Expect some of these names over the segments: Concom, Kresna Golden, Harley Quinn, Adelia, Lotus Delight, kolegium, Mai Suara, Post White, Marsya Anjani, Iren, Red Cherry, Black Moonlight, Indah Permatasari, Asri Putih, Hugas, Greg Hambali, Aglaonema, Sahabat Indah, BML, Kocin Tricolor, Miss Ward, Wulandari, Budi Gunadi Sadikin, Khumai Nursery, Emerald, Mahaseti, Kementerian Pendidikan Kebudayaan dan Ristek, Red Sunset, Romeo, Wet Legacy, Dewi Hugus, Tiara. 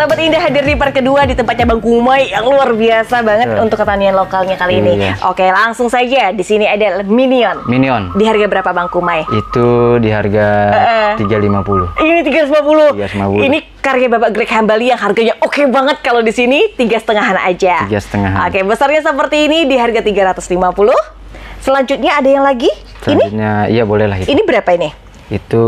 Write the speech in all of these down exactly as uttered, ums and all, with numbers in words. Sahabat Indah hadir di part kedua di tempatnya Bang Khumai yang luar biasa banget yeah. untuk pertanian lokalnya kali ini. Yeah. Oke, langsung saja di sini ada Minion. Minion. Di harga berapa Bang Khumai? Itu di harga tiga ratus lima puluh. Ini tiga ratus lima puluh. Ini karya Bapak Greg Hambali yang harganya oke okay banget kalau di sini tiga setengahan aja. Tiga setengahan. Oke, besarnya seperti ini di harga tiga ratus lima puluh. Selanjutnya ada yang lagi? Selanjutnya, ini? Iya bolehlah itu. Ini berapa ini? Itu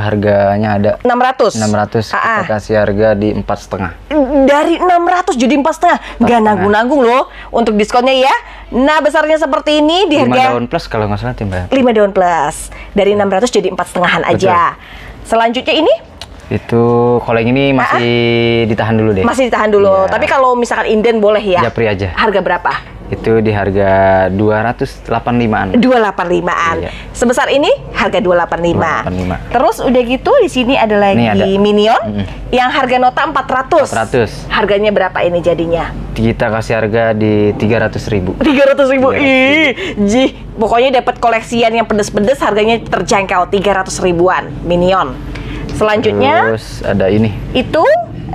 harganya ada enam ratus. enam ratus kita kasih harga di empat koma lima. Dari enam ratus jadi empat koma lima. Gak nanggung-nanggung loh untuk diskonnya ya. Nah, besarnya seperti ini di harga lima daun plus kalau nggak salah Mbak. lima daun plus. Dari enam ratus jadi empat koma lima-an aja. Selanjutnya ini itu kalau yang ini masih Aa. ditahan dulu deh. Masih ditahan dulu. Ya. Tapi kalau misalkan inden boleh ya. Japri aja. Harga berapa? Itu di harga dua ratus delapan puluh lima-an. dua ratus delapan puluh lima-an. Iya. Sebesar ini harga dua ratus delapan puluh lima. dua ratus delapan puluh lima. Terus udah gitu di sini ada lagi ada. Minion mm. yang harga nota empat ratus. empat ratus. Harganya berapa ini jadinya? Kita kasih harga di tiga ratus ribu. tiga ratus ribu. Ih, jih, pokoknya dapat koleksian yang pedes-pedes harganya terjangkau tiga ratus ribuan Minion. Selanjutnya terus ada ini. Itu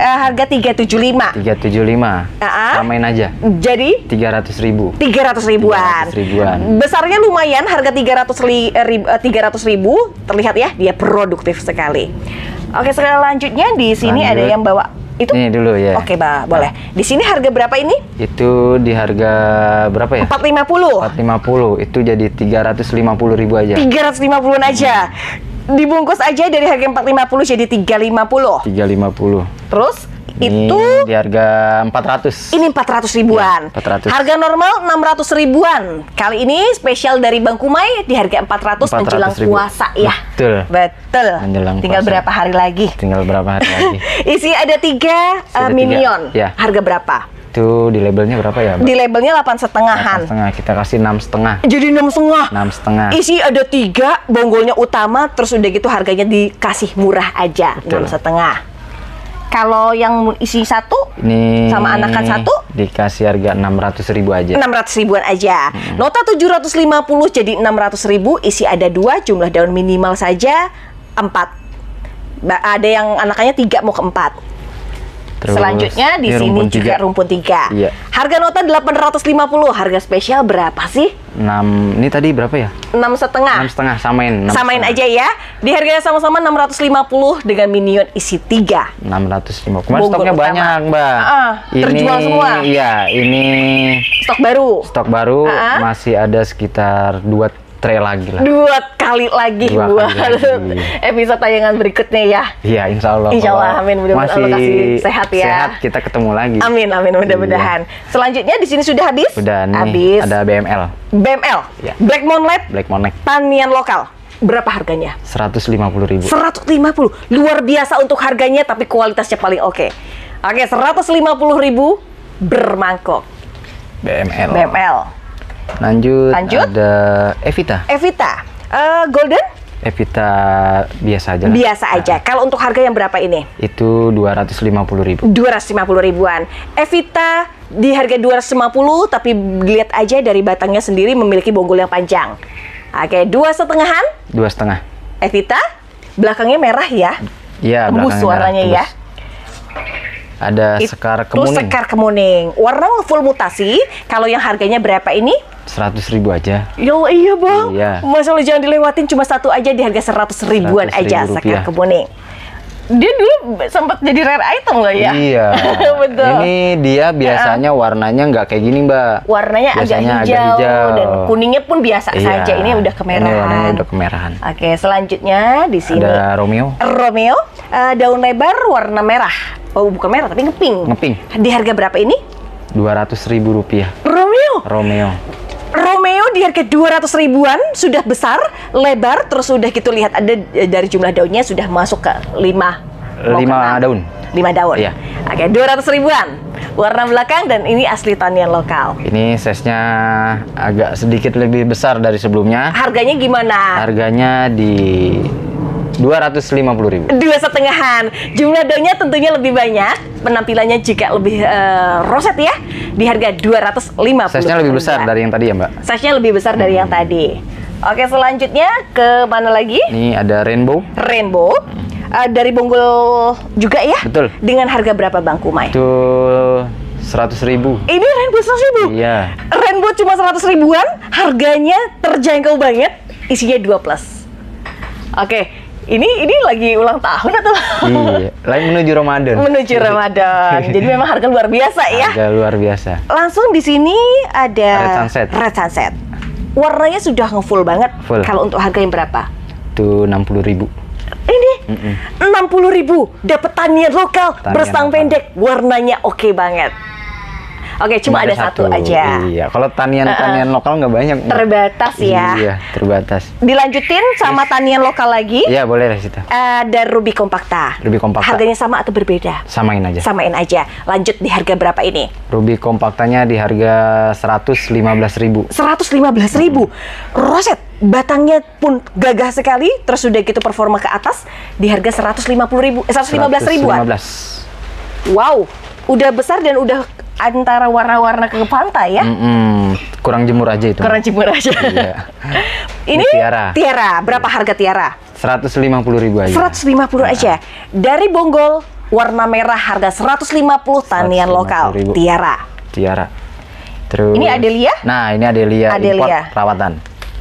Uh, harga tiga ratus tujuh puluh lima. tiga ratus tujuh puluh lima. Uh-uh. Samain aja. Jadi tiga ratus ribu. tiga ratus ribuan. tiga ratus ribuan. Besarnya lumayan harga tiga ratus ribu, tiga ratus ribu terlihat ya dia produktif sekali. Oke, selanjutnya di sini lanjut. Ada yang bawa itu ini dulu ya. Oke, Mbak, boleh. Nah. Di sini harga berapa ini? Itu di harga berapa ya? empat ratus lima puluh. empat ratus lima puluh. Itu jadi tiga ratus lima puluh ribu aja. tiga ratus lima puluhan aja. Dibungkus aja dari harga empat ratus lima puluh jadi tiga ratus lima puluh. tiga ratus lima puluh. Terus ini itu di harga empat ratus. Ini empat ratus ribuan. Ya, empat ratus. Harga normal enam ratus ribuan. Kali ini spesial dari Bang Khumai di harga empat ratus, empat ratus menjelang ribu. Puasa ya. Betul. Betul. Menjelang tinggal puasa. Berapa hari lagi? Tinggal berapa hari lagi? Isi ada tiga uh, Minion. Ya. Harga berapa? Itu di labelnya berapa ya, Mbak? Di labelnya delapan setengahan. Setengah kita kasih enam setengah. Jadi enam setengah. Enam setengah. Isi ada tiga, bonggolnya utama, terus udah gitu harganya dikasih murah aja enam setengah. Kalau yang isi satu ini sama anakan satu dikasih harga enam ratus ribu aja. enam ratus ribuan aja. Hmm. Nota tujuh ratus lima puluh jadi enam ratus ribu. Isi ada dua, jumlah daun minimal saja empat. Ada yang anakannya tiga mau ke empat. Terus, selanjutnya di sini juga rumpun tiga. Iya. Harga nota delapan ratus lima puluh. Harga spesial berapa sih? enam. Ini tadi berapa ya? enam setengah. enam setengah samain. Samain aja ya. Di harganya sama-sama enam ratus lima puluh dengan Minion isi tiga. enam ratus lima puluh. Kemarin stoknya utama. Banyak, Mbak. Uh, ini terjual semua. Iya, ini stok baru. Stok baru uh -huh. masih ada sekitar dua Tre lagi lah. Dua kali lagi dua buat kali lagi. Episode tayangan berikutnya ya. Iya, insya Allah. Insya Allah, amin. Mudah-mudahan Allah kasih sehat ya. Sehat, kita ketemu lagi. Amin, amin. Mudah-mudahan. Iya. Selanjutnya di sini sudah habis. Sudah nih. Habis. Ada B M L. B M L. Ya. Black Moonlight. Black Moonlight. Tanian lokal. Berapa harganya? seratus lima puluh ribu. seratus lima puluh. Luar biasa untuk harganya, tapi kualitasnya paling oke. Oke, seratus lima puluh ribu bermangkok. B M L. B M L. Lanjut, Lanjut ada Evita. Evita, uh, Golden? Evita biasa aja. Lah. Biasa aja. Nah. Kalau untuk harga yang berapa ini? Itu dua ratus lima puluh ribu. dua ratus lima puluh ribuan. Evita di harga dua ratus lima puluh, tapi lihat aja dari batangnya sendiri memiliki bonggol yang panjang. Oke, dua setengahan? Dua setengah. Evita, belakangnya merah ya? Iya, tembus suaranya merah, ya. Tembus. Ada itu sekar kemuning. Sekar kemuning. Warna full mutasi. Kalau yang harganya berapa ini? seratus ribu aja. Yo, iya Bang. Iya. Masalah jangan dilewatin, cuma satu aja di harga seratus ribuan aja rupiah. Sekar kemuning. Dia dulu sempat jadi rare item loh ya. Iya. Betul. Ini dia biasanya warnanya nggak kayak gini, Mbak. Warnanya biasanya agak hijau, agak hijau dan kuningnya pun biasa iya. saja. Ini udah kemerahan. Ini udah kemerahan. Oke, selanjutnya di sini ada Romeo. Romeo uh, daun lebar warna merah. Oh, bukan merah tapi ngeping. Ngeping. Di harga berapa ini? dua ratus ribu rupiah. Romeo. Romeo. Romeo di harga dua ratus ribuan, sudah besar, lebar, terus sudah gitu lihat ada dari jumlah daunnya sudah masuk ke lima. Lima daun. Lima daun. Iya. Oke, dua ratus ribuan. Warna belakang dan ini asli tanian lokal. Ini size-nya agak sedikit lebih besar dari sebelumnya. Harganya gimana? Harganya di dua ratus lima puluh ribu. Dua setengahan. Jumlah daunnya tentunya lebih banyak. Penampilannya juga lebih uh, roset ya. Di harga dua ratus lima puluh ribu. Size-nya lebih besar dari yang tadi ya, Mbak? Size-nya lebih besar hmm. dari yang tadi. Oke, selanjutnya ke mana lagi? Ini ada Rainbow. Rainbow. uh, dari Bonggol juga ya? Betul. Dengan harga berapa Bang Khumai? Itu seratus ribu. Ini rainbow seratus ribu? Iya. Rainbow cuma seratus ribuan, harganya terjangkau banget, isinya dua plus. Oke, ini ini lagi ulang tahun atau? Iya, lagi menuju Ramadan. Menuju Ramadan. Jadi memang harga luar biasa ya? Harga luar biasa. Langsung di sini ada Red Sunset. Red Sunset. Warnanya sudah ngefull banget. Full. Kalau untuk harga yang berapa? Itu enam puluh ribu. Ini enam puluh ribu, dapat tanian lokal, berstang pendek, warnanya oke okay banget. Oke, okay, cuma ada, ada satu, satu aja. Iya, kalau tanian-tanian uh -uh. lokal nggak banyak. Terbatas ya. Iya, terbatas. Dilanjutin sama yes. tanian lokal lagi. Iya, boleh lah situ. Ada Ruby Kompakta. Ruby Kompakta. Harganya sama atau berbeda? Samain aja. Samain aja. Lanjut di harga berapa ini? Ruby Kompaktanya di harga seratus lima belas ribu. Seratus lima belas ribu. Mm-hmm. Roset. Batangnya pun gagah sekali, terus udah gitu performa ke atas di harga seratus lima puluh ribu, eh, seratus lima belas ribuan. seratus lima belas. Wow, udah besar dan udah antara warna-warna ke pantai ya. Mm-mm, kurang jemur aja itu. Kurang jemur aja. Iya. Ini, Ini Tiara. Tiara, berapa harga Tiara? seratus lima puluh ribu aja. seratus lima puluh nah. aja. Dari Bonggol, warna merah harga seratus lima puluh, tanian lokal. Ribu. Tiara. Tiara. Terus. Ini Adelia? Nah, ini Adelia, Adelia. Import rawatan.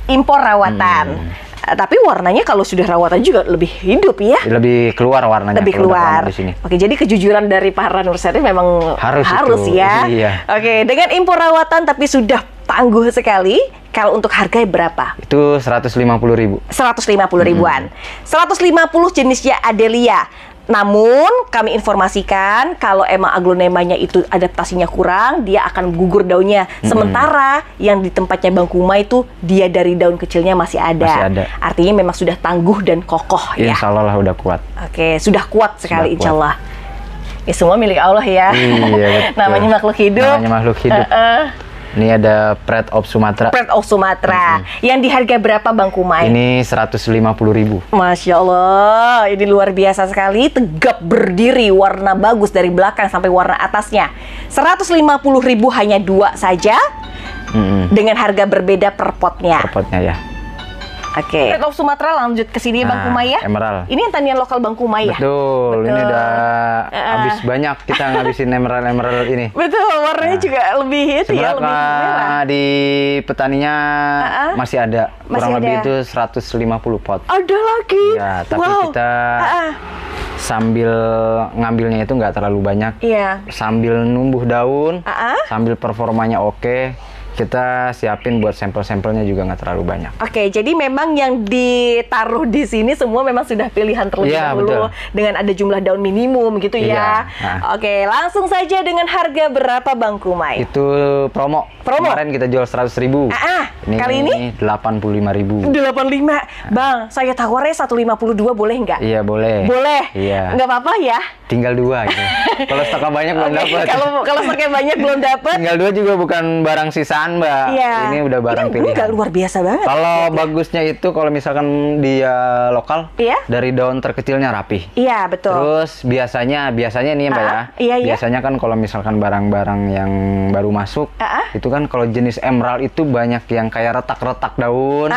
Impor rawatan, hmm. tapi warnanya kalau sudah rawatan juga lebih hidup ya. Lebih keluar warnanya. Lebih keluar. Di sini. Oke, jadi kejujuran dari para nursery memang harus, harus itu. ya. Iya. Oke, dengan impor rawatan tapi sudah tangguh sekali. Kalau untuk harga berapa? Itu seratus lima puluh ribu. seratus lima puluh ribuan. Hmm. seratus lima puluh jenisnya Adelia. Namun kami informasikan kalau emang aglonemanya itu adaptasinya kurang, dia akan gugur daunnya. Sementara mm-hmm. yang di tempatnya Bang Khumai itu dia dari daun kecilnya masih ada. Masih ada. Artinya memang sudah tangguh dan kokoh ya. Insya Allah udah kuat. Oke, sudah kuat sekali sudah insya Allah. Kuat. Ya semua milik Allah ya. Iya, namanya makhluk hidup. Namanya makhluk hidup. Uh-uh. Ini ada Pret of Sumatra. Pret of Sumatra. Mm-hmm. Yang di harga berapa Bang Khumai? Ini seratus lima puluh ribu. Masya Allah, ini luar biasa sekali. Tegap berdiri, warna bagus dari belakang sampai warna atasnya. seratus lima puluh ribu hanya dua saja. Mm-hmm. Dengan harga berbeda per potnya. Per potnya ya. Oke. Okay. Pret of Sumatra lanjut ke sini nah, Bang Khumai ya. Emerald. Ini yang tanian lokal Bang Khumai ya. Betul. Betul. Ini udah uh. habis banyak kita ngabisin emerald emerald ini. Betul. Warnanya nah. juga lebih itu ya, lebih merah. Di petaninya uh -uh. masih ada. Kurang masih lebih ada. Itu seratus lima puluh pot. Ada lagi. Ya, tapi wow. kita uh -uh. sambil ngambilnya itu nggak terlalu banyak. Iya. Yeah. Sambil numbuh daun, uh -uh. sambil performanya oke. Okay. Kita siapin buat sampel-sampelnya juga nggak terlalu banyak. Oke, jadi memang yang ditaruh di sini semua memang sudah pilihan terlebih ya, dahulu betul. Dengan ada jumlah daun minimum gitu ya. ya. Nah. Oke, langsung saja dengan harga berapa Bang Khumai? Itu promo. Promo. Kemarin kita jual seratus ribu. Ah, ini kali ini delapan puluh lima ribu. delapan puluh lima. Nah. Bang, saya tawarnya seratus lima puluh dua boleh nggak? Iya, boleh. Boleh. Iya. Nggak apa-apa ya. Tinggal dua gitu. Kalau stoknya banyak belum dapat. Kalau kalau stoknya banyak belum dapat. Tinggal dua juga bukan barang sisaan Mbak, ya. Ini udah barang ini pilihan. Ini luar biasa banget. Kalau ya, bagusnya ya. itu kalau misalkan dia lokal, ya? Dari daun terkecilnya rapi. Iya, betul. Terus biasanya, biasanya nih Mbak ya, ya, biasanya kan kalau misalkan barang-barang yang baru masuk, A-a. itu kan kalau jenis emerald itu banyak yang kayak retak-retak daun,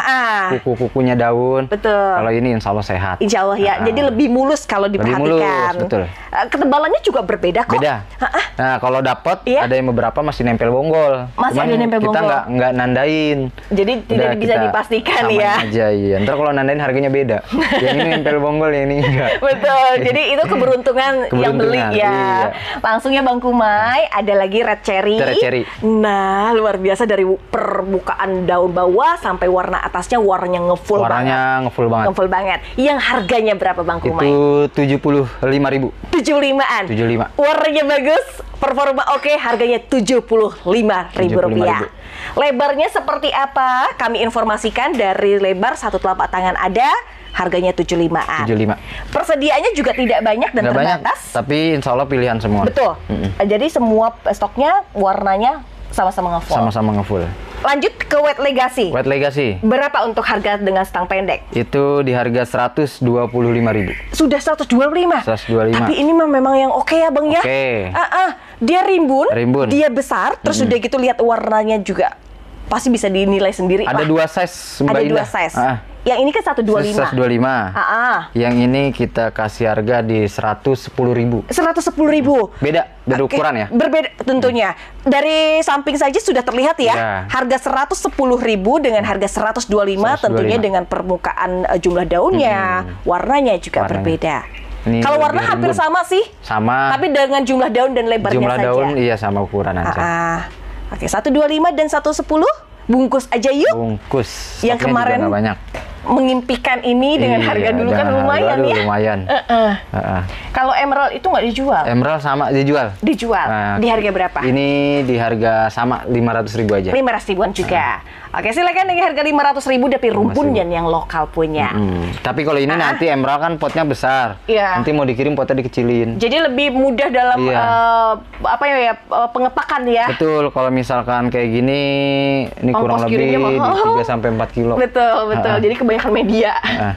kuku-kukunya daun. Betul. Kalau ini insya Allah sehat. Insya Allah ya, A-a. jadi lebih mulus kalau diperhatikan. Lebih mulus, betul. Ketebalannya juga berbeda kok. Beda. A-a. Nah, kalau dapat, ya? Ada yang beberapa masih nempel bonggol. Masih Cuman, ada nempel kita nggak nggak nandain, jadi tidak udah bisa dipastikan ya aja, iya. Ntar kalau nandain harganya beda. Yang ini nempel bonggol, yang ini enggak. Betul, jadi itu keberuntungan, keberuntungan yang beli ya. Iya. Langsung ya Bang Khumai, ada lagi Red Cherry. Red Cherry. Nah, luar biasa dari permukaan daun bawah sampai warna atasnya warnanya ngefull banget. Warnanya ngefull banget. Ngefull banget. Yang harganya berapa Bang Khumai? Itu tujuh puluh lima ribu. tujuh puluh limaan. tujuh puluh lima. Warnanya bagus, performa oke, okay, harganya tujuh puluh lima ribu rupiah. Lebarnya seperti apa? Kami informasikan dari lebar satu telapak tangan ada, harganya tujuh puluh limaan. tujuh puluh lima. Persediaannya juga tidak banyak dan tidak terbatas. Banyak, tapi insya Allah pilihan semua. Betul. Mm-hmm. Jadi semua stoknya warnanya sama-sama ngefull. Sama-sama ngefull. Lanjut ke Wet Legacy. Wet Legacy. Berapa untuk harga dengan stang pendek? Itu di harga seratus dua puluh lima ribu. Sudah seratus dua puluh lima. seratus dua puluh lima. Tapi ini mah memang yang oke okay ya Bang ya. Oke. Okay. Uh-uh. Dia rimbun, rimbun, dia besar, terus hmm. udah gitu lihat warnanya juga. Pasti bisa dinilai sendiri. Ada Wah. dua size, Mbak Ada Indah. dua size. Ah. Yang ini kan seratus dua puluh lima ribu. seratus dua puluh lima ribu. Heeh. Yang ini kita kasih harga di seratus sepuluh ribu. seratus sepuluh ribu. Beda, beda okay. ukuran ya. Berbeda tentunya. Dari samping saja sudah terlihat ya. Yeah. Harga seratus sepuluh ribu dengan harga seratus dua puluh lima ribu tentunya dengan permukaan uh, jumlah daunnya, hmm. warnanya juga warnanya. berbeda. Kalau warna hampir rimbun. sama sih. Sama. Tapi dengan jumlah daun dan lebarnya jumlah saja. Jumlah daun iya sama ukuran aja. Ah. Oke, seratus dua puluh lima dan seratus sepuluh. Bungkus aja yuk. Bungkus. Yang kemarin banyak. Mengimpikan ini dengan iya, harga dulu kan lumayan aduh, ya. Lumayan. Uh -uh. Uh -uh. Kalau emerald itu nggak dijual? Emerald sama dijual. Dijual. Uh, di harga berapa? Ini di harga sama lima ratus ribu aja. lima ratus ribuan juga. Uh. Oke, silakan dengan harga lima ratus ribu tapi rumpun dan yang lokal punya. Hmm. Tapi kalau ini uh -huh. nanti emerald kan potnya besar. Yeah. Nanti mau dikirim potnya dikecilin. Jadi lebih mudah dalam yeah. uh, apa ya uh, pengepakan ya. Betul. Kalau misalkan kayak gini ini Ongkos kurang lebih tiga sampai empat kilo. Betul, betul. Uh -uh. Jadi kebanyakan media. Uh.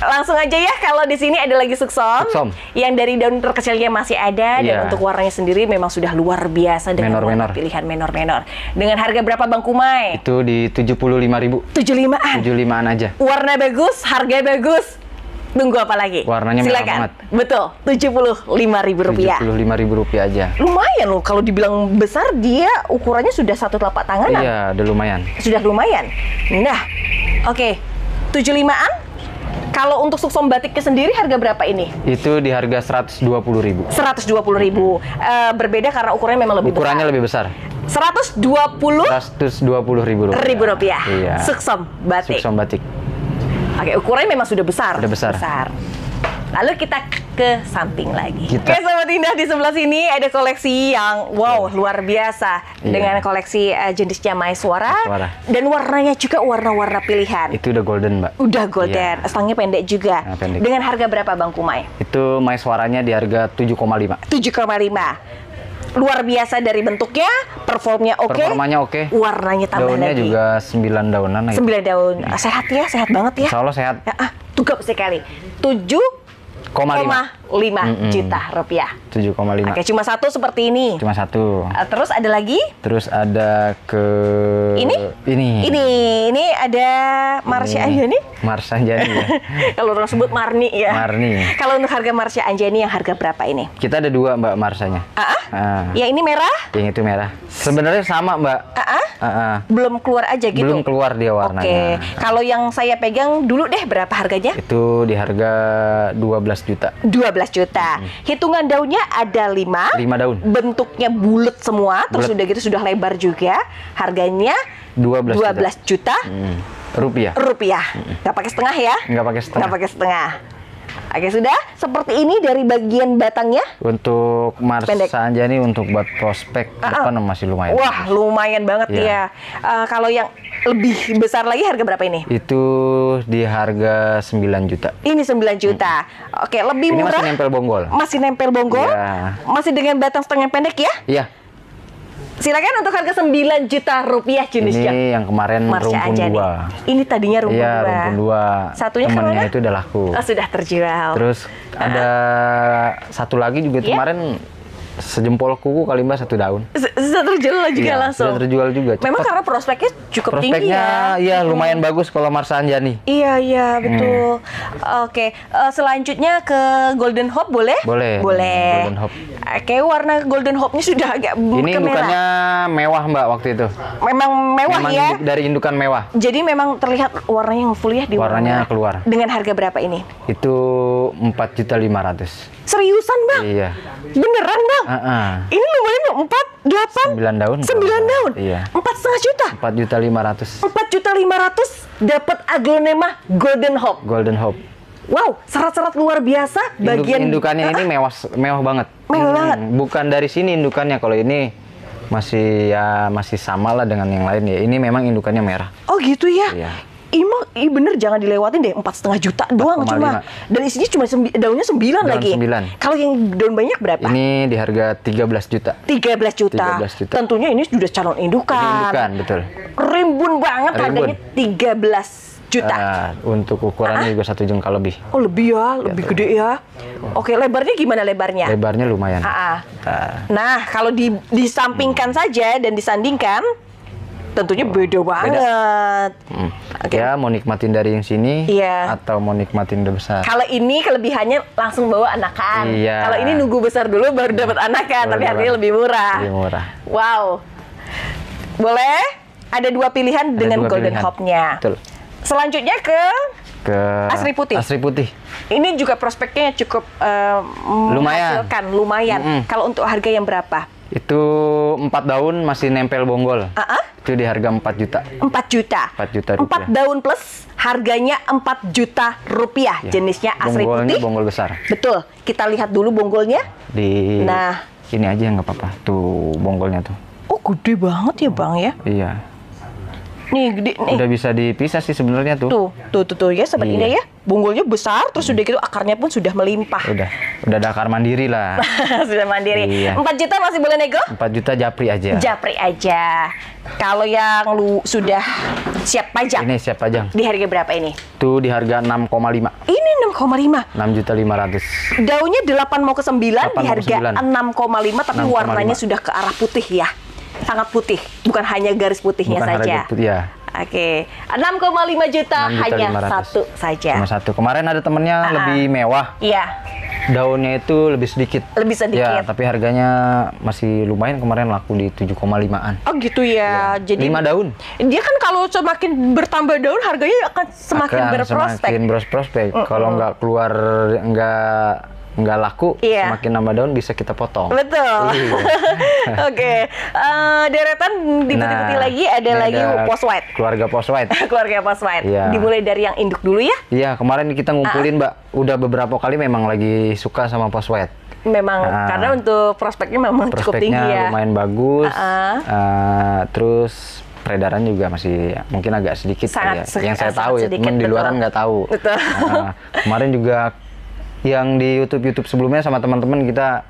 Langsung aja ya, kalau di sini ada lagi suksom, suksom yang dari daun terkecilnya masih ada yeah. dan untuk warnanya sendiri memang sudah luar biasa dengan menor, menor. pilihan menor-menor. Dengan harga berapa Bang Khumai? Itu di tujuh puluh lima ribu. tujuh puluh lima-an. tujuh puluh lima-an aja. Warna bagus, harga bagus. Tunggu apa lagi? Warnanya merah banget. Betul, tujuh puluh lima ribu rupiah. tujuh puluh lima ribu rupiah aja. Lumayan loh, kalau dibilang besar dia ukurannya sudah satu telapak tangan. Iya, udah lumayan. Sudah lumayan. Nah, oke. Okay. tujuh puluh lima-an. Kalau untuk suksom batiknya sendiri harga berapa ini? Itu di harga seratus dua puluh ribu. seratus dua puluh ribu. Uh, berbeda karena ukurannya memang lebih ukurannya besar. Ukurannya lebih besar. seratus dua puluh ribu rupiah. seratus dua puluh ribu rupiah. Iya. Suksom batik. Suksom batik. Oke, ukurannya memang sudah besar. Sudah besar. besar. Lalu kita ke samping lagi. Kita. Oke, Sahabat Indah, di sebelah sini ada koleksi yang wow, yeah. luar biasa. Yeah. Dengan koleksi uh, jenisnya Mai Suara. Dan warnanya juga warna-warna pilihan. Itu udah golden, Mbak. Udah golden. Yeah. Stangnya pendek juga. Nah, pendek. Dengan harga berapa, Bang Khumai? Itu Mai Suaranya di harga tujuh koma lima. tujuh koma lima. Luar biasa dari bentuknya, performnya oke, okay, performanya oke, okay. warnanya tambah daunnya lagi. Juga sembilan daunan. Gitu. sembilan daun, hmm. sehat ya, sehat banget ya. Insya Allah sehat. Ya, ah, tugap sekali. tujuh koma lima juta rupiah. tujuh koma lima. Oke, cuma satu seperti ini. Cuma satu. Terus ada lagi? Terus ada ke ini? Ini. Ini, ini ada Marsya Anjani. Marsya Anjani ya. Kalau orang sebut Marni ya. Marni. Kalau untuk harga Marsya Anjani yang harga berapa ini? Kita ada dua Mbak Marsanya. Ah, ah? Ah. Ya ini merah? Yang itu merah. Sebenarnya sama Mbak. Ah, ah? Ah, ah. Belum keluar aja gitu. Belum keluar dia warnanya. Oke. Ah. Kalau yang saya pegang dulu deh berapa harganya? Itu di harga dua belas juta. dua belas juta. Hmm. Hitungan daunnya ada lima. lima daun. Bentuknya bulat semua, terus bulet. Udah gitu sudah lebar juga. Harganya dua belas juta. Hmm. Rupiah. Rupiah. Hmm. Nggak pakai setengah ya? Nggak pakai setengah. Nggak pakai setengah. Oke, sudah. Seperti ini dari bagian batangnya. Untuk Marsya Anjani untuk buat prospek uh -uh. depan masih lumayan. Wah, lumayan banget yeah. ya. Uh, kalau yang lebih besar lagi harga berapa ini? Itu di harga sembilan juta. Ini sembilan juta. Hmm. Oke, lebih ini murah. Masih nempel bonggol. Masih nempel bonggol? Yeah. Masih dengan batang setengah pendek ya? Iya. Yeah. Silakan untuk harga sembilan juta rupiah jenisnya. Ini yang kemarin Marsya rumpun dua. Ini tadinya rumpun ya, dua. Rumpun dua. Satunya kemana? Itu udah laku. Oh, sudah terjual. Terus uh. ada satu lagi juga yeah. kemarin sejempol kuku kali Mbak satu daun. Sudah terjual juga ya, langsung. Sudah terjual juga. Cepet. Memang karena prospeknya cukup prospeknya, tinggi ya. Iya lumayan hmm. bagus kalau Marsya Anjani. Iya iya betul. Hmm. Oke uh, selanjutnya ke Golden Hope boleh? Boleh. Boleh. Golden Hope. Oke, warna Golden Hope-nya sudah agak ini ke bukannya merah. Mewah Mbak waktu itu. Memang mewah memang ya. Induk, dari indukan mewah. Jadi memang terlihat warnanya full ya di warnanya warna. Keluar. Dengan harga berapa ini? Itu empat juta lima ratus. Seriusan Bang? Iya. Beneran Bang? Uh -uh. Ini lumayan loh, empat, delapan, sembilan daun. sembilan daun. Iya. empat koma lima juta. empat juta lima ratus. empat juta lima ratus dapat Aglaonema Golden Hope. Golden Hope. Wow, serat-serat luar biasa. Bagian Induk, indukannya uh, ini mewah mewah banget. Mewah banget. Hmm, bukan dari sini indukannya. Kalau ini masih ya masih sama lah dengan yang lain ya. Ini memang indukannya merah. Oh gitu ya. Iya. Ima, i bener jangan dilewatin deh, empat setengah juta doang cuma. Dan isinya cuma sembi, daunnya sembilan daun lagi. Kalau yang daun banyak berapa? Ini di harga tiga belas juta. tiga belas juta. tiga belas juta. Tentunya ini sudah calon indukan. Indukan betul. Rimbun banget harganya tiga belas juta. Uh, untuk ukurannya uh -huh. juga satu jengkal lebih. Oh lebih ya, lebih ya, gede ya. Oh. Oke lebarnya gimana lebarnya? Lebarnya lumayan. Uh -huh. uh. Nah kalau di, disampingkan hmm. saja dan disandingkan. Tentunya beda banget. Beda. Hmm. Okay. Ya, mau nikmatin dari yang sini yeah. atau mau nikmatin udah besar. Kalau ini kelebihannya langsung bawa anakan. Yeah. Kalau ini nunggu besar dulu baru dapat anakan, baru tapi harganya lebih murah. Lebih murah. Wow. Boleh? Ada dua pilihan ada dengan dua Golden Hope-nya. Betul. Selanjutnya ke ke Asri Putih. Asri Putih. Ini juga prospeknya cukup uh, lumayan. lumayan. Mm-hmm. Kalau untuk harga yang berapa? Itu empat daun masih nempel bonggol. Uh-uh. Itu di harga empat juta. empat juta. empat juta rupiah. empat daun plus harganya empat juta rupiah. Ya. Jenisnya Asri Putih. Bonggol besar. Betul. Kita lihat dulu bonggolnya. Di Nah, ini aja nggak apa-apa. Tuh bonggolnya tuh. Oh, gede banget ya, Bang ya? Iya. Nih, gede, nih. Udah bisa dipisah sih sebenarnya tuh. Tuh, tuh, tuh, tuh ya Sahabat iya. Indah ya. Bonggolnya besar, terus udah gitu akarnya pun sudah melimpah. Udah, udah ada akar mandiri lah. Sudah mandiri. Iya. empat juta masih boleh nego? empat juta japri aja. Japri aja. Kalau yang lu sudah siap pajak. Ini siap pajak. Di harga berapa ini? Tuh di harga enam koma lima. Ini enam koma lima. enam juta lima ratus. Daunnya delapan mau ke sembilan di harga enam koma lima tapi warnanya sudah ke arah putih ya. Sangat putih, bukan hanya garis putihnya bukan saja. Putih, ya. Oke, enam koma lima juta hanya lima ratus. Satu saja. Cuma satu. Kemarin ada temennya uh -huh. lebih mewah. Iya. Daunnya itu lebih sedikit. Lebih sedikit. Ya, tapi harganya masih lumayan, kemarin laku di tujuh koma lima an. Oh gitu ya. Ya. Jadi lima daun. Dia kan kalau semakin bertambah daun harganya akan semakin akan berprospek. Semakin berprospek. Mm -mm. Kalau nggak keluar nggak nggak laku, iya. Semakin nambah daun bisa kita potong. Betul. Oke, okay. uh, deretan dibuti-buti nah, lagi ada lagi ada Post White. Keluarga Post White. Keluarga Post White. Yeah. Dimulai dari yang induk dulu ya? Iya, kemarin kita ngumpulin, uh -uh. Mbak. Udah beberapa kali memang lagi suka sama Post White. Memang uh, karena untuk prospeknya memang prospeknya cukup tinggi ya. Lumayan bagus. Uh -uh. Uh, terus peredaran juga masih ya, mungkin agak sedikit sangat ya. Yang saya tahu ya, teman di luaran nggak tahu. Betul. Uh, kemarin juga yang di YouTube-YouTube sebelumnya sama teman-teman kita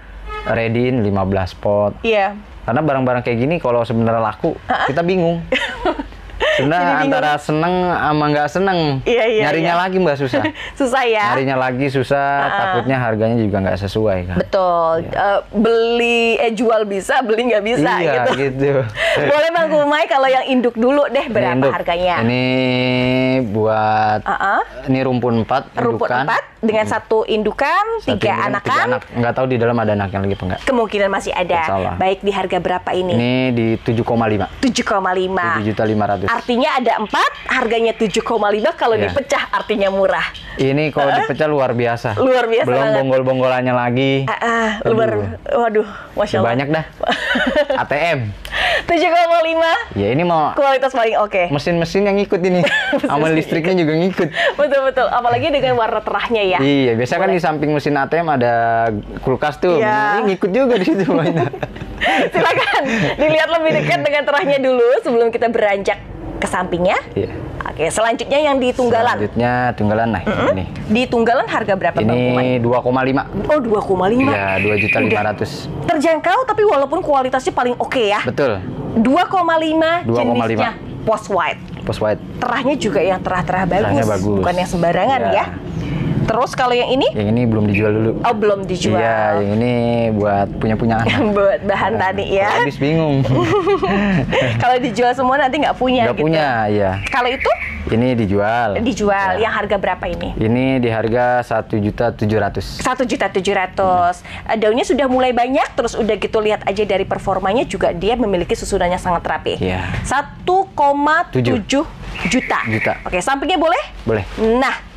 readyin lima belas pot. Iya. Karena barang-barang kayak gini kalau sebenarnya laku, uh-huh. kita bingung. Sebenarnya antara bingung. seneng sama nggak seneng. Iya, iya, nyarinya iya. lagi Mbak susah. Susah ya. Nyarinya lagi susah, uh-huh. takutnya harganya juga nggak sesuai kan. Betul. Iya. Uh, beli eh jual bisa, beli nggak bisa iya, gitu. gitu. Boleh Bang Khumai kalau yang induk dulu deh berapa induk. harganya? Ini buat uh-huh. ini rumpun empat, rumpun empat. Dengan hmm. satu indukan, satu tiga indukan, anakan. Tiga anak. Nggak tahu di dalam ada anak yang lagi apa enggak. Kemungkinan masih ada. Salah. Baik, di harga berapa ini? Ini di tujuh koma lima. tujuh koma lima. tujuh juta lima ratus. Artinya ada empat, harganya tujuh koma lima. Kalau yeah. dipecah artinya murah. Ini kalau uh -uh. dipecah luar biasa. Luar biasa. Belum bonggol-bonggolannya lagi. Uh -uh. Luar, waduh, Masya Allah. Banyak dah. A T M. tujuh koma lima. Ya ini mau kualitas paling oke. Okay. Mesin-mesin yang ikut ini. Amal listriknya juga ngikut. Betul-betul. Apalagi dengan warna terahnya ya. Ya. Iya, biasa kan di samping mesin A T M ada kulkas tuh. Ya. Ini ngikut juga di situ. Silakan dilihat lebih dekat dengan terahnya dulu sebelum kita beranjak ke sampingnya. Iya. Oke, selanjutnya yang di Tunggalan. Selanjutnya Tunggalan nah mm -hmm. ini. Di Tunggalan harga berapa Bang Khumai? Ini dua koma lima. Oh, dua koma lima. Iya, dua juta lima ratus. Terjangkau tapi walaupun kualitasnya paling oke okay ya. Betul. dua koma lima jenisnya Post White. Post White. Terahnya juga yang terah-terah bagus. bagus. Bukan yang sembarangan ya. ya. Terus kalau yang ini? Yang ini belum dijual dulu. Oh, belum dijual. Iya, yang ini buat punya-punya anak. Buat bahan nah, tani ya. Habis bingung. Kalau dijual semua nanti nggak punya nggak gitu. punya, ya. Kalau itu? Ini dijual. Dijual. Ya. Yang harga berapa ini? Ini di harga satu juta tujuh ratus ribu. satu juta tujuh ratus ribu. Hmm. Daunnya sudah mulai banyak, terus udah gitu lihat aja dari performanya juga dia memiliki susunannya sangat rapi. Iya. satu koma tujuh juta. Juta. Oke, sampingnya boleh? Boleh. Nah.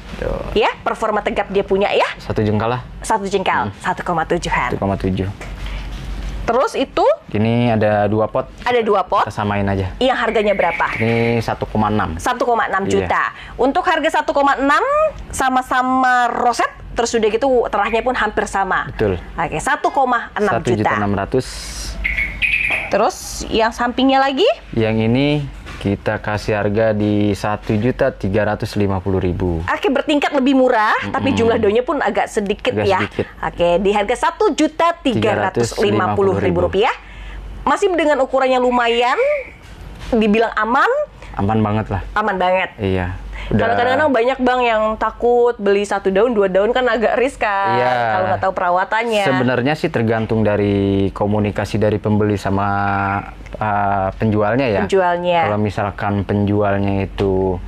Ya, performa tegap dia punya ya. Satu jengkal lah. Satu jengkal, hmm. satu koma tujuh-an. satu koma tujuh. Terus itu? Ini ada dua pot. Ada dua pot. Kita samain aja. Yang harganya berapa? Ini satu koma enam. satu koma enam juta. Iya. Untuk harga satu koma enam sama-sama roset, terus udah gitu terahnya pun hampir sama. Betul. Oke, satu koma enam juta. satu juta enam ratus ribu. Terus yang sampingnya lagi? Yang ini kita kasih harga di satu juta tiga ratus lima puluh ribu. Oke, bertingkat lebih murah, mm -hmm. tapi jumlah daunnya pun agak sedikit agak ya. Sedikit. Oke, di harga satu juta tiga ratus lima puluh ribu rupiah. Masih dengan ukuran yang lumayan, dibilang aman. Aman banget lah. Aman banget. Iya. Kalau kadang-kadang banyak Bang yang takut beli satu daun, dua daun kan agak riskan iya. kalau nggak tahu perawatannya. Sebenarnya sih tergantung dari komunikasi dari pembeli sama uh, penjualnya ya. Penjualnya. Kalau misalkan penjualnya itu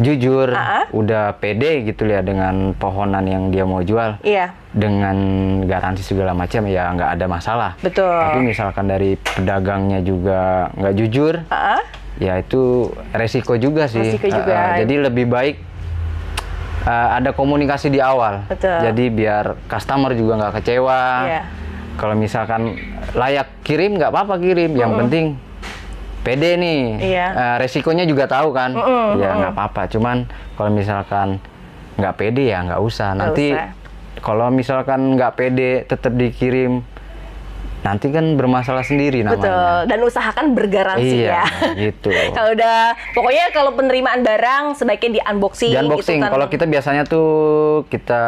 jujur, uh-huh. udah pede gitu ya dengan pohonan yang dia mau jual. Iya. Dengan garansi segala macam ya nggak ada masalah. Betul. Tapi misalkan dari pedagangnya juga nggak jujur, uh-huh. ya itu resiko juga sih. Resiko juga. Uh-uh. Jadi lebih baik uh, ada komunikasi di awal. Betul. Jadi biar customer juga nggak kecewa. Iya. Kalau misalkan layak kirim nggak apa-apa kirim, yang uh-huh. penting pede nih, iya. uh, resikonya juga tahu kan, mm -mm, ya nggak mm. apa-apa. Cuman kalau misalkan nggak pede ya nggak usah. Nanti kalau misalkan nggak pede tetap dikirim, nanti kan bermasalah sendiri namanya. Betul. Dan usahakan bergaransi, iya, ya. Gitu. Kalau udah, pokoknya kalau penerimaan barang sebaiknya di unboxing. Di unboxing. Gitu kan. Kalau kita biasanya tuh kita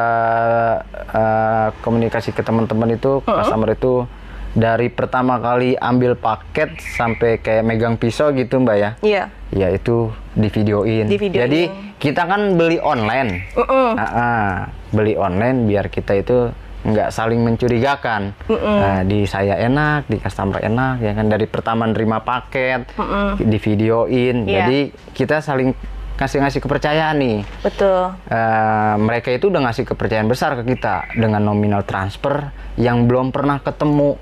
uh, komunikasi ke teman-teman itu, mm -mm. customer itu. Dari pertama kali ambil paket sampai kayak megang pisau gitu Mbak ya. Iya. Ya itu divideoin. Divideoin. Jadi kita kan beli online. Uh -uh. Uh -uh. Beli online biar kita itu nggak saling mencurigakan. Uh -uh. Nah, di saya enak, di customer enak. Ya kan dari pertama nerima paket, uh -uh. divideoin. Yeah. Jadi kita saling ngasih-ngasih kepercayaan nih. Betul. Uh, mereka itu udah ngasih kepercayaan besar ke kita dengan nominal transfer yang belum pernah ketemu.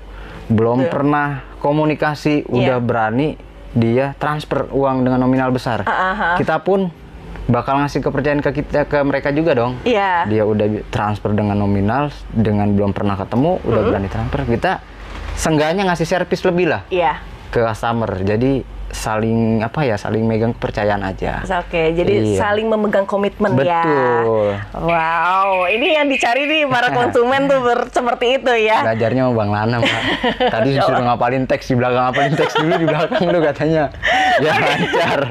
Belum Betul. Pernah komunikasi, yeah. udah berani dia transfer uang dengan nominal besar. Uh, uh, uh. Kita pun bakal ngasih kepercayaan ke kita ke mereka juga dong. Yeah. Dia udah transfer dengan nominal, dengan belum pernah ketemu, mm-hmm. udah berani transfer. Kita seenggaknya ngasih servis lebih lah, yeah. ke customer. Jadi saling apa ya, saling megang kepercayaan aja. Oke, okay, jadi iya. saling memegang komitmen. Betul. Ya. Betul. Wow, ini yang dicari nih para konsumen tuh ber seperti itu ya. Belajarnya sama Bang Lana, Pak. Tadi disuruh ngapalin teks di belakang, ngapalin teks dulu di belakang lu katanya. Ya lancar.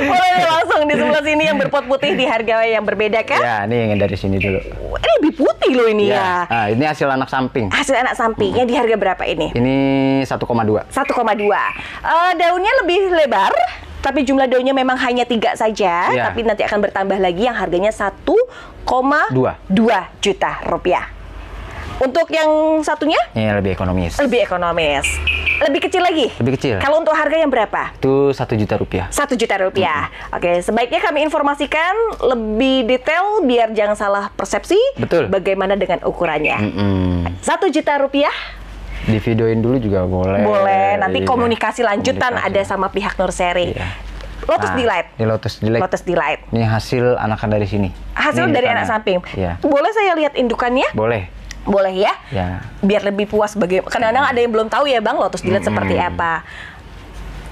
Mulai langsung di sebelah sini yang berpot putih di harga yang berbeda kan? Ya, nih yang dari sini dulu. Ini lebih putih loh ini ya. ya. Nah, ini hasil anak samping. Hasil anak sampingnya hmm. di harga berapa ini? Ini satu koma dua. satu koma dua. Uh, daunnya lebih lebar, tapi jumlah daunnya memang hanya tiga saja, yeah. tapi nanti akan bertambah lagi yang harganya satu koma dua juta rupiah. Untuk yang satunya? Iya, lebih ekonomis. Lebih ekonomis. Lebih kecil lagi? Lebih kecil. Kalau untuk harga yang berapa? Itu satu juta rupiah. satu juta rupiah. Mm-hmm. Oke, sebaiknya kami informasikan lebih detail biar jangan salah persepsi. Betul. Bagaimana dengan ukurannya. Mm-hmm. satu juta rupiah. Di videoin dulu juga boleh. Boleh, nanti iya. komunikasi lanjutan komunikasi. ada sama pihak Nursery. Iya. Lotus nah, Delight. Ini Lotus Delight. Lotus Delight. Ini hasil anakan dari sini. Hasil ini dari anak samping. Iya. Boleh saya lihat indukannya? Boleh. Boleh ya? Ya. Biar lebih puas bagaimana. Kadang-kadang hmm. ada yang belum tahu ya Bang, Lotus Delight hmm. seperti apa.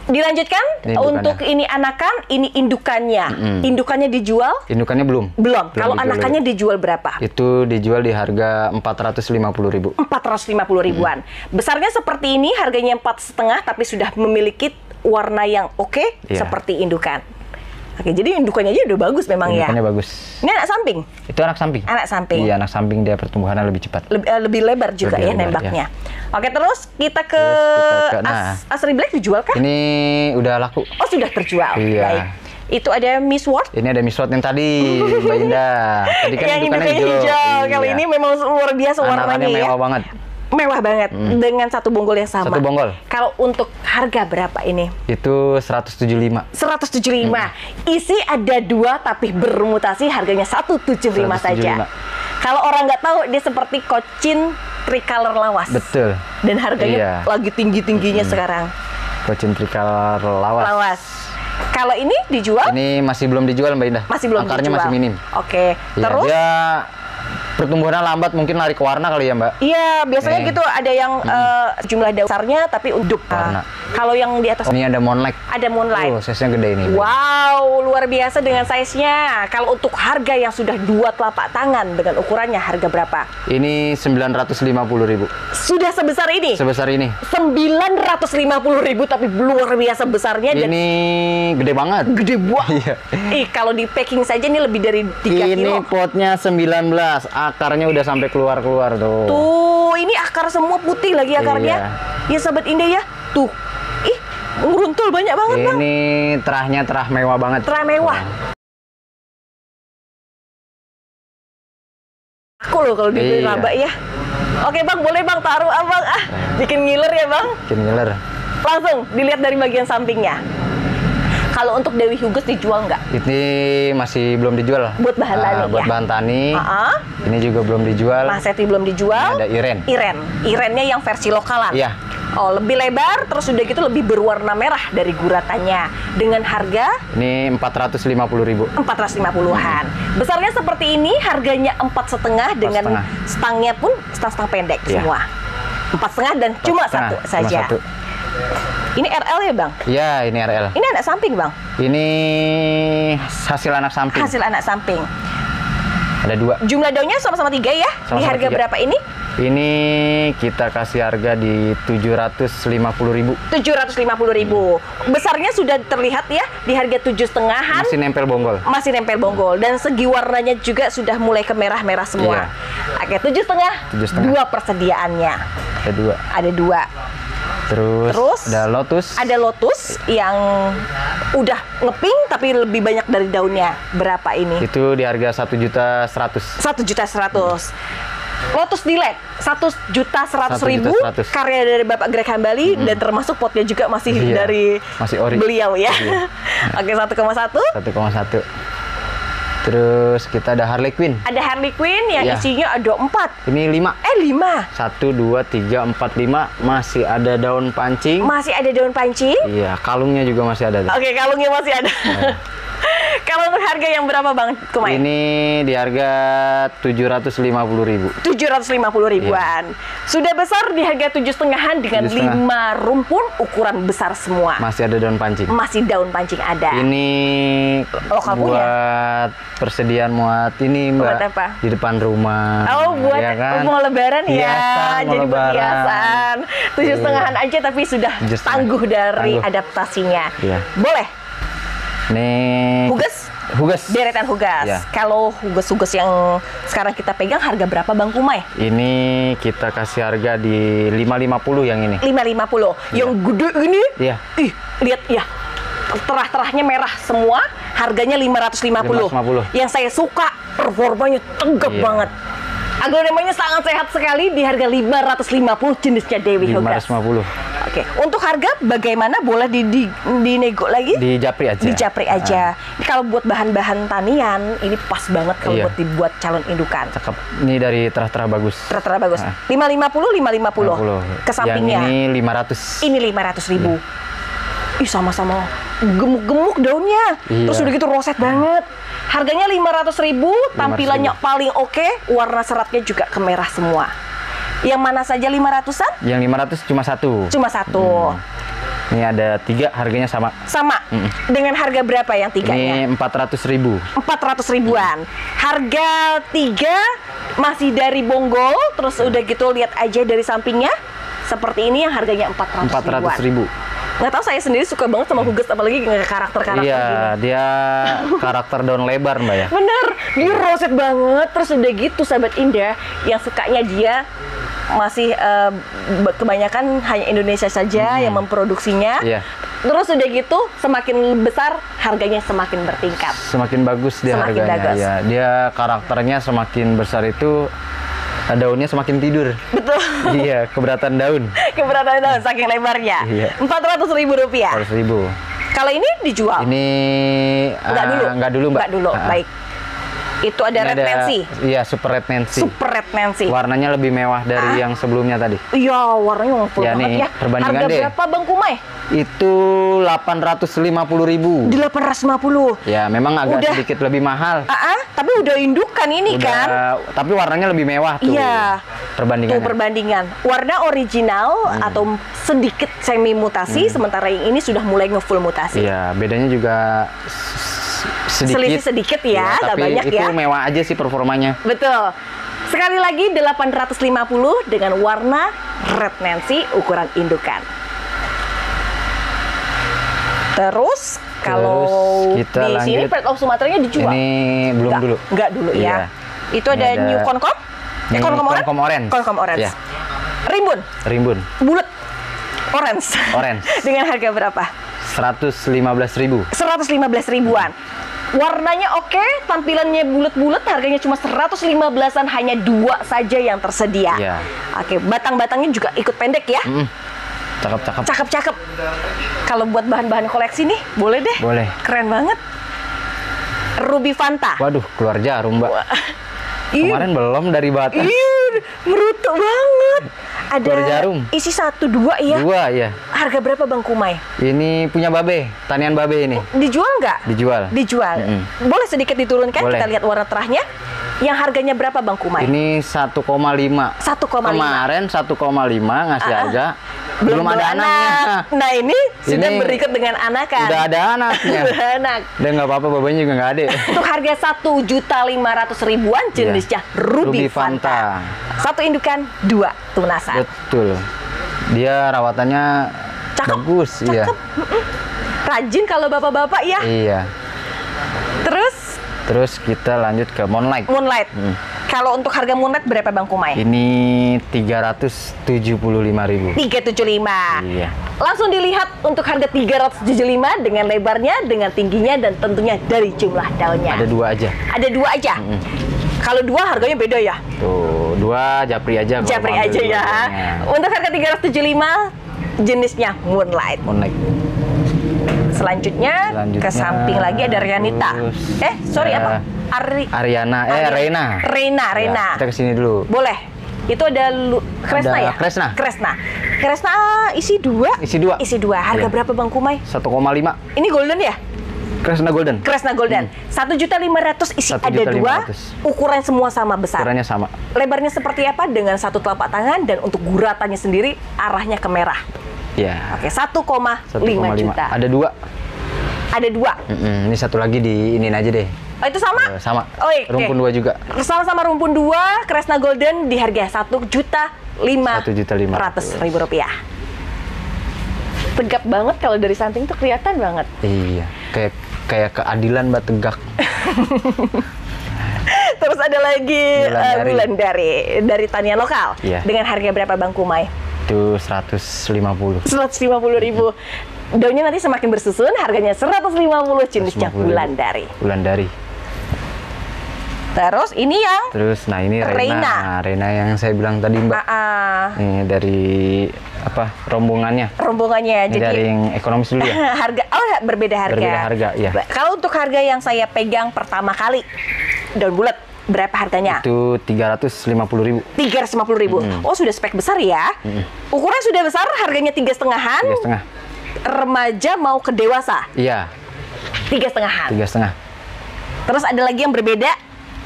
Dilanjutkan ini untuk ini anakan, ini indukannya. Mm-hmm. Indukannya dijual? Indukannya belum. Belum. belum Kalau anakannya dijual berapa? Itu dijual di harga empat ratus lima puluh ribu. empat ratus lima puluh ribuan. Mm-hmm. Besarnya seperti ini, harganya empat setengah, tapi sudah memiliki warna yang oke okay, yeah. seperti indukan. Oke, jadi indukannya aja udah bagus memang indukannya ya. Indukannya bagus. Ini anak samping. Itu anak samping. Anak samping. Iya, anak samping dia pertumbuhannya lebih cepat. Lebih, uh, lebih lebar juga lebih ya lebar, nembaknya. Ya. Oke, terus kita ke, terus kita ke nah, As Asri Black dijual kah? Ini udah laku. Oh, sudah terjual. Iya. Baik. Itu ada Miss Ward. Ini ada Miss Ward yang tadi, Mbak Indah. Tadi kan yang indukannya hijau. hijau. Kali iya. ini memang luar biasa warnanya. Anakannya mewah ya. banget. Mewah banget hmm. dengan satu bonggol yang sama. Satu bonggol. Kalau untuk harga berapa ini? Itu seratus tujuh puluh lima. seratus tujuh puluh lima. Hmm. Isi ada dua tapi bermutasi harganya seratus tujuh puluh lima saja. Kalau orang nggak tahu dia seperti Kocin Tricolor lawas. Betul. Dan harganya iya. lagi tinggi-tingginya hmm. sekarang. Kocin Tricolor lawas. Lawas. Kalau ini dijual? Ini masih belum dijual Mbak Indah. Masih belum Akarnya dijual. Masih minim. Oke. Okay. Terus? Ya, dia... pertumbuhannya lambat, mungkin lari ke warna kali ya Mbak? Iya, biasanya ini. gitu ada yang hmm. uh, jumlah dasarnya tapi untuk warna. Kalau yang di atas ini ada Moonlight. Ada Moonlight. Oh, size-nya gede ini. Wow, luar biasa dengan size-nya. Kalau untuk harga yang sudah dua telapak tangan dengan ukurannya harga berapa? Ini sembilan ratus lima puluh ribu. Sudah sebesar ini? Sebesar ini. sembilan ratus lima puluh ribu tapi luar biasa besarnya. Ini dan gede banget. Gede banget. Ih, kalau di packing saja ini lebih dari tiga ini kilo. Ini potnya sembilan belas. Akarnya udah sampai keluar-keluar tuh. Tuh, ini akar semua putih lagi akarnya. Iya. Ya Sahabat Indah ya. Tuh. Ih, ngeruntul banyak banget, ini Bang. Ini terahnya terah mewah banget. Terah mewah. Aku loh kalau dibeli iya. laba ya. Oke Bang, boleh Bang taruh Abang. Ah, bikin ngiler ya Bang. Bikin ngiler. Langsung dilihat dari bagian sampingnya. Kalau untuk Dewi Hugus dijual nggak? Ini masih belum dijual. Buat bahan tani. Uh, buat ya? bahan tani. Uh -huh. Ini juga belum dijual. Maseti belum dijual. Ini ada Iren. Iren. Irennya yang versi lokalan. Iya. Oh, lebih lebar, terus udah gitu lebih berwarna merah dari guratannya. Dengan harga? Ini empat ratus lima puluh ribu. empat ratus lima puluhan. Besarnya seperti ini, harganya empat setengah dengan stangnya pun stang-stang pendek ya. Semua. Empat setengah dan empat cuma setengah. Satu saja. Cuma satu. Ini R L ya Bang? Iya, ini R L. Ini anak samping Bang? Ini hasil anak samping. Hasil anak samping. Ada dua. Jumlah daunnya sama-sama tiga ya? Sama-sama di harga tiga. Berapa ini? Ini kita kasih harga di tujuh ratus lima puluh ribu. tujuh ratus lima puluh ribu. Besarnya sudah terlihat ya di harga tujuh setengahan. Masih nempel bonggol. Masih nempel bonggol dan segi warnanya juga sudah mulai ke merah-merah semua. Iya. Oke, tujuh setengah. Tujuh setengah. Dua persediaannya. Ada dua. Ada dua. Terus, Terus ada lotus. Ada lotus yang udah ngeping tapi lebih banyak dari daunnya. Berapa ini? Itu di harga satu juta seratus ribu. satu juta seratus ribu. Lotus Delight satu juta seratus ribu karya dari Bapak Greg Hambali hmm. dan termasuk potnya juga masih iya. dari masih ori. Beliau ya. Iya. Oke, satu koma satu. Terus kita ada Harley Quinn. Ada Harley Quinn yang ya. Isinya ada empat. Ini lima. Eh lima. Satu, dua, tiga, empat, lima. Masih ada daun pancing. Masih ada daun pancing. Iya, kalungnya juga masih ada. Oke, kalungnya masih ada. Ya. Kalau untuk harga yang berapa Bang Khumai? Ini di harga tujuh ratus lima puluh ribu. tujuh ratus lima puluh ribuan. Yeah. Sudah besar di harga tujuh setengahan dengan lima rumpun ukuran besar semua. Masih ada daun pancing. Masih daun pancing ada. Ini lokal punya. Buat persediaan muat ini Mbak. Buat apa? Di depan rumah. Oh, buat ya kan? Mau lebaran hiasan, ya. Jadi buat hiasan. Tujuh setengahan yeah. aja tapi sudah tangguh dari tangguh. adaptasinya. Yeah. Boleh. Nih, Hugas? Hugas. Deretan Hugas. Ya. Kalau Hugas-Hugas yang sekarang kita pegang harga berapa Bang Khumai? Ini kita kasih harga di lima ratus lima puluh yang ini. lima ratus lima puluh. Ya. Yang gede ini? Iya. Ih, lihat ya. Terah-terahnya merah semua, harganya lima ratus lima puluh. lima ratus lima puluh. Yang saya suka, performanya tegap ya. banget. Aglaonemanya sangat sehat sekali di harga lima ratus lima puluh jenisnya Dewi Hugas. lima ratus lima puluh. Oke, untuk harga bagaimana? Boleh di, di, dinego lagi? Di japri aja. Di japri aja. Uh. Kalau buat bahan-bahan tanian, ini pas banget kalau iya. buat dibuat calon indukan. Cakep. Ini dari terah-terah bagus. Terah-terah bagus. Uh. lima ratus lima puluh, lima ratus lima puluh. Ke sampingnya. Yang ini lima ratus. Ini lima ratus ribu. Yeah. Ih, sama-sama gemuk-gemuk daunnya. Iya. Terus udah gitu roset uh. banget. Harganya lima ratus ribu, tampilannya lima ratus ribu. Paling oke, okay, warna seratnya juga kemerah semua. Yang mana saja lima ratusan? Yang lima ratus cuma satu. Cuma satu. Hmm. Ini ada tiga, harganya sama. Sama. Mm. Dengan harga berapa yang tiganya? Ini empat ratus ribu. empat ratus ribuan. Harga tiga masih dari bonggol, terus hmm. udah gitu lihat aja dari sampingnya. Seperti ini yang harganya empat ratus ribu. Nggak tahu, saya sendiri suka banget sama Hugas, apalagi karakter-karakter Iya, gini. Dia karakter daun lebar Mbak ya. Bener, dia roset banget. Terus udah gitu Sahabat Indah, yang sukanya dia masih uh, kebanyakan hanya Indonesia saja hmm. yang memproduksinya. Iya. Terus udah gitu semakin besar harganya semakin bertingkat. Semakin bagus dia semakin harganya. Bagus. Ya, dia karakternya semakin besar itu daunnya semakin tidur. Betul. Iya, keberatan daun. Keberatan daun, saking lebarnya. Iya. empat ratus ribu rupiah. empat ratus ribu. Kalau ini dijual? Ini... Enggak uh, dulu? Enggak dulu, Mbak. Enggak dulu, uh, baik. Itu ada Red Nancy. Iya, Super Red Nancy. Super Red Nancy. Warnanya lebih mewah dari ah. yang sebelumnya tadi. Iya, warnanya mewah ya, banget nih, ya. Harga deh. berapa Bang Khumai? Itu delapan ratus lima puluh ribu. Di delapan ratus lima puluh. Ya, memang agak udah. sedikit lebih mahal. Ah, ah, tapi udah indukan ini udah, kan. Tapi warnanya lebih mewah tuh. Iya. Perbandingan. Tuh perbandingan. Warna original hmm. atau sedikit semi mutasi, hmm. sementara yang ini sudah mulai nge-full mutasi. Iya, bedanya juga sedikit. Selisih sedikit ya, nggak ya, banyak itu ya. Itu mewah aja sih performanya. Betul. Sekali lagi delapan ratus lima puluh dengan warna Red Nancy ukuran indukan. Terus, Terus kalau kita di lanjut. sini Pret of Sumatranya dijual. Ini belum Enggak. dulu. Enggak dulu iya. ya. Itu ada, ada New Concom? Eh, Concom Orange. Concom Orange. Ya. Rimbun. Rimbun. Bulat. Orange. Orange. Dengan harga berapa? seratus lima belas ribu. seratus lima belas ribuan. Warnanya oke, okay, tampilannya bulat-bulat, harganya cuma seratus lima belasan, hanya dua saja yang tersedia. Yeah. Oke, okay, batang-batangnya juga ikut pendek ya. Mm -mm. Cakep-cakep. Cakep-cakep. Kalau buat bahan-bahan koleksi nih, boleh deh. Boleh. Keren banget. Ruby Fanta. Waduh, keluar jarum, Mbak. Kemarin belum dari Batam. Iya, merutuk banget. Ada keluar jarum. Isi satu dua ya. Dua ya. Harga berapa Bang Khumai? Ini punya Babe, tanian Babe ini. Dijual nggak? Dijual. Dijual. Mm-hmm. Boleh sedikit diturunkan? Boleh. Kita lihat warna terahnya. Yang harganya berapa Bang Khumai? Ini satu koma lima. Kemarin satu koma lima ngasih uh-uh. harga. Belum, belum ada anaknya. Anak. Nah ini, ini sudah berikut dengan anak kan? Sudah ada anaknya. Udah anak. Dan nggak apa-apa, babanya juga nggak ada. Untuk harga satu juta lima ratus ribuan jenisnya yeah. Ruby, Ruby Fanta. Fanta. Satu indukan, dua tunasan. Betul. Dia rawatannya cakep, bagus. Cakep. Iya. Rajin kalau bapak-bapak ya. Iya. Terus? Terus kita lanjut ke Moonlight. Moonlight. Hmm. Kalau untuk harga Moonlight berapa Bang Khumai? Ini tiga ratus tujuh puluh lima ribu. tiga ratus tujuh puluh lima. Iya. Langsung dilihat untuk harga tiga ratus tujuh puluh lima dengan lebarnya, dengan tingginya, dan tentunya dari jumlah daunnya. Ada dua aja. Ada dua aja. Hmm. Kalau dua harganya beda ya. Tuh, dua japri aja. Japri aja ya. Daunnya. Untuk harga tiga ratus tujuh puluh lima jenisnya Moonlight. Moonlight. Selanjutnya, Selanjutnya ke samping lagi ada Rianita. Terus, eh, sorry uh, apa? Ari Ariana, eh Ari Reina. Reina, Reina. Ya, kita kesini dulu. Boleh. Itu ada Lu Kresna ada ya? Kresna. Kresna. Kresna isi dua. Isi dua. Isi dua. Harga ya. Berapa Bang Khumai? satu koma lima. Ini golden ya? Kresna Golden. Kresna Golden. satu juta lima ratus isi ada dua. Ukuran semua sama besar. Ukurannya sama. Lebarnya seperti apa? Dengan satu telapak tangan dan untuk guratannya sendiri arahnya ke merah. Ya. Oke, satu koma lima juta. Ada dua. Ada dua. Mm-mm, ini satu lagi di iniin aja deh. Oh, itu sama? Uh, sama. Oh, okay. Rumpun dua juga. Sama-sama rumpun dua, Kresna Golden di harga satu juta lima ratus ribu rupiah. Tegak banget kalau dari samping tuh kelihatan banget. Iya, kayak kayak keadilan mbak tegak. Terus ada lagi bulan uh, dari dari tanian lokal. Yeah. Dengan harga berapa Bang Khumai? Itu seratus lima puluh. seratus lima puluh ribu. Daunnya nanti semakin bersusun, harganya seratus lima puluh jenisnya Wulandari. Wulandari. Terus ini yang Terus nah ini Reina. Reina yang saya bilang tadi, Mbak. Heeh. Ini dari apa? Rombongannya. Rombongannya. Ini jadi dari yang ekonomis dulu ya. Harga oh berbeda harga. Berbeda harga, ya. Kalau untuk harga yang saya pegang pertama kali daun bulat berapa harganya? Itu tiga ratus lima puluh ribu. tiga ratus lima puluh ribu. Mm. Oh, sudah spek besar ya. Mm. Ukuran sudah besar, harganya tiga setengahan. Tiga setengah. Remaja mau ke dewasa. Iya. Tiga setengahan. Tiga setengah. Terus ada lagi yang berbeda?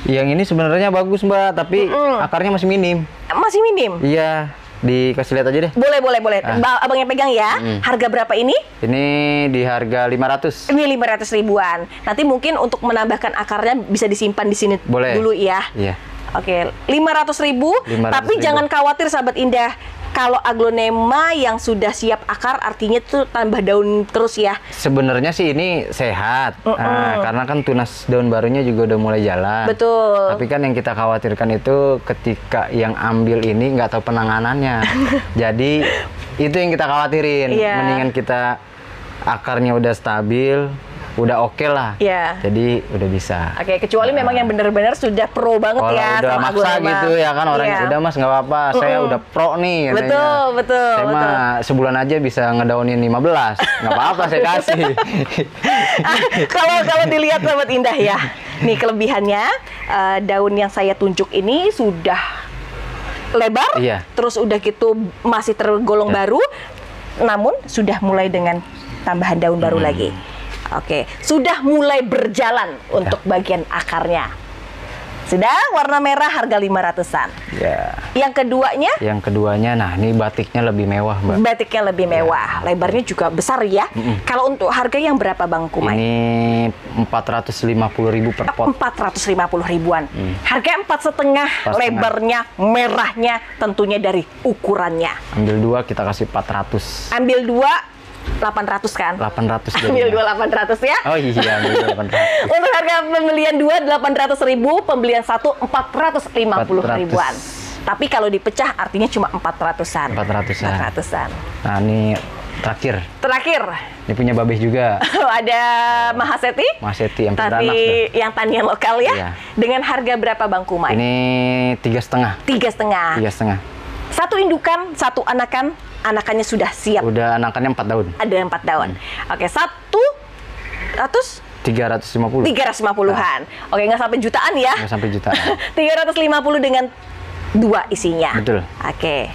Yang ini sebenarnya bagus Mbak, tapi mm-mm. akarnya masih minim. Masih minim? Iya. Dikasih lihat aja deh. Boleh, boleh, boleh. Ah. Abang yang pegang ya. Mm. Harga berapa ini? Ini di harga lima ratus. Ini lima ratus ribuan. Nanti mungkin untuk menambahkan akarnya bisa disimpan di sini boleh. Dulu ya. Iya. Oke, lima ratus ribu. Tapi ribu. Jangan khawatir sahabat indah. Kalau aglonema yang sudah siap akar artinya tuh tambah daun terus ya. Sebenarnya sih ini sehat. Mm-mm. Nah, karena kan tunas daun barunya juga udah mulai jalan. Betul. Tapi kan yang kita khawatirkan itu ketika yang ambil ini nggak tahu penanganannya. Jadi itu yang kita khawatirin. Yeah. Mendingan kita akarnya udah stabil. Udah oke okay lah, yeah. Jadi udah bisa. Oke, okay, kecuali nah. memang yang bener-bener sudah pro banget oh, ya. Udah sama maksa aglonema. Gitu ya kan, orang yeah. udah mas nggak apa-apa, mm -mm. saya udah pro nih. Betul, katanya. betul. Saya betul. mah sebulan aja bisa ngedaunin lima belas, nggak apa-apa saya kasih. Kalau kalau dilihat sahabat indah ya, nih kelebihannya uh, daun yang saya tunjuk ini sudah lebar, iya. terus udah gitu masih tergolong ya. baru, namun sudah mulai dengan tambahan daun hmm. baru lagi. Oke, sudah mulai berjalan ya. Untuk bagian akarnya. Sudah warna merah harga lima ratusan. Ya. Yang keduanya? Yang keduanya, nah ini batiknya lebih mewah, Mbak. Batiknya lebih mewah, ya. Lebarnya juga besar ya. Mm-mm. Kalau untuk harga yang berapa Bang Khumai? Ini empat ratus lima puluh ribu per pot. empat ratus lima puluh ribuan. Mm. Harga empat setengah, lebarnya, merahnya, tentunya dari ukurannya. Ambil dua kita kasih empat ratus. Ambil dua. delapan ratus kan? delapan ratus. Ambil dua delapan ratus ya? Oh iya, ambil delapan ratus. Untuk harga pembelian dua delapan ratus ribu, pembelian satu empat ratus lima puluh ribuan. Tapi kalau dipecah artinya cuma empat ratusan. empat ratusan. empat ratusan. Nah, ini terakhir. Terakhir. Ini punya Babeh juga. Ada oh, Mahaseti? Mahaseti yang tadi yang tanian lokal ya. Iya. Dengan harga berapa Bang Khumai? Ini tiga setengah. tiga setengah. tiga setengah. Satu indukan, satu anakan. anakannya sudah siap? Udah anakannya empat tahun. Ada empat tahun. Hmm. Oke, satu ratus tiga ratus lima puluh. Tiga ratus lima puluhan. Oke, nggak sampai jutaan ya? Nggak sampai jutaan. Tiga ratus lima puluh dengan dua isinya. Betul. Oke.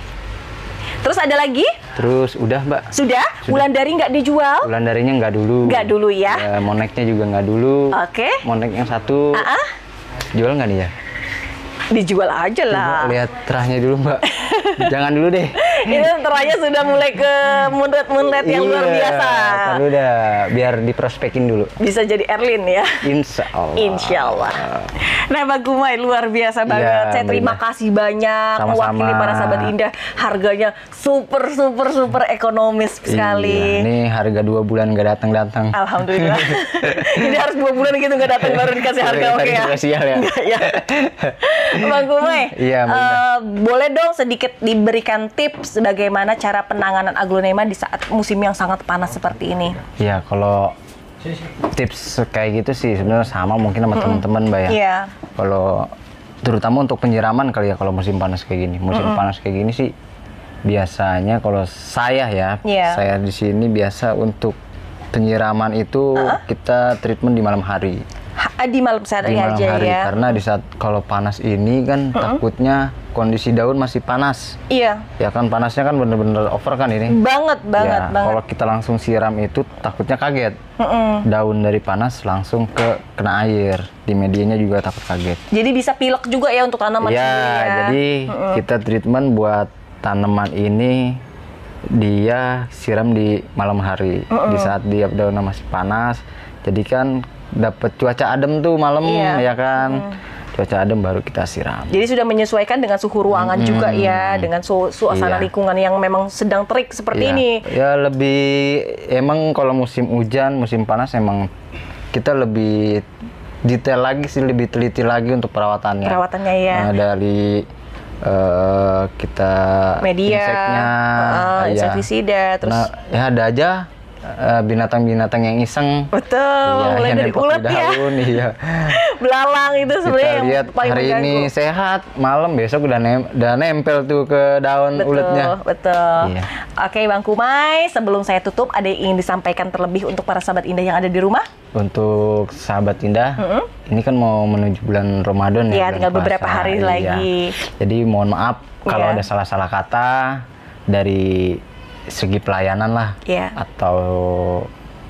Terus ada lagi? Terus udah Mbak. Sudah? Sudah. Bulan dari nggak dijual? Bulan darinya nggak dulu. Nggak dulu ya? Ya, moneknya juga nggak dulu. Oke. Okay. Monek yang satu. Uh-uh. Jual nggak nih ya? Dijual aja lah. Coba lihat terahnya dulu Mbak. Jangan dulu deh. Itu terahnya sudah mulai ke mundet-mundet yang iya, luar biasa. Tapi udah biar diprospekin dulu. Bisa jadi Erlin ya. Insya Allah. Insya Allah. Nah, Mbak Khumai luar biasa banget. Ya, saya terima Indah. kasih banyak. Sama-sama. Mewakili para sahabat Indah. Harganya super super super ekonomis sekali. Iya, ini harga dua bulan nggak datang datang. Alhamdulillah. Jadi harus dua bulan gitu nggak datang baru dikasih harga oke okay, ya. Spesial ya. ya. Mbak Khumai, iya, uh, boleh dong sedikit diberikan tips bagaimana cara penanganan aglaonema di saat musim yang sangat panas seperti ini. Ya, kalau tips kayak gitu sih sebenarnya sama mungkin sama mm -mm. teman-teman Mbak ya. Yeah. Kalau terutama untuk penyiraman kali ya kalau musim panas kayak gini. Musim mm -mm. panas kayak gini sih biasanya kalau saya ya, yeah. saya di sini biasa untuk penyiraman itu uh -huh. kita treatment di malam hari. Ha, di malam sehari di malam aja hari. Ya. Karena di saat kalau panas ini kan mm -hmm. takutnya kondisi daun masih panas. Iya. Ya kan panasnya kan bener-bener over kan ini. Banget banget ya, banget. Kalau kita langsung siram itu takutnya kaget. Mm -hmm. Daun dari panas langsung ke kena air. Di medianya juga takut kaget. Jadi bisa pilek juga ya untuk tanaman ya, ini ya. Jadi mm -hmm. kita treatment buat tanaman ini dia siram di malam hari. Mm -hmm. Di saat dia daunnya masih panas. Jadi kan dapat cuaca adem tuh malam iya. ya kan hmm. cuaca adem baru kita siram. Jadi sudah menyesuaikan dengan suhu ruangan hmm. juga ya dengan su suasana iya. lingkungan yang memang sedang terik seperti iya. ini. Ya lebih emang kalau musim hujan musim panas emang kita lebih detail lagi sih lebih teliti lagi untuk perawatannya. Perawatannya ya. Nah, dari uh, kita media, inseknya, uh, ya. insektisida, terus nah, ya ada aja. Binatang-binatang yang iseng, betul, ya, mulai dari ulet ya, iya. belalang itu sebenarnya yang lihat paling hari mengganggu. Ini sehat, malam besok udah, nem udah nempel tuh ke daun betul, uletnya. Betul, iya. Oke Bang Khumai, sebelum saya tutup ada yang ingin disampaikan terlebih untuk para sahabat Indah yang ada di rumah? Untuk sahabat Indah, mm -hmm. ini kan mau menuju bulan Ramadan ya, ya tinggal puasa, beberapa hari iya. lagi. Jadi mohon maaf kalau yeah. ada salah-salah kata dari segi pelayanan lah yeah. atau